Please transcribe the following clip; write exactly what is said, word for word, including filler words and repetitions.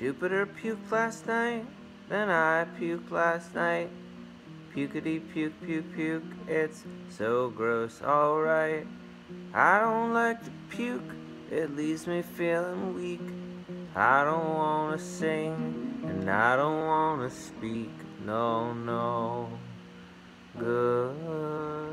Jupiter puked last night, then I puked last night. Pukety puke puke puke, it's so gross, alright. I don't like to puke, it leaves me feeling weak. I don't wanna sing, and I don't wanna speak. No, no, good.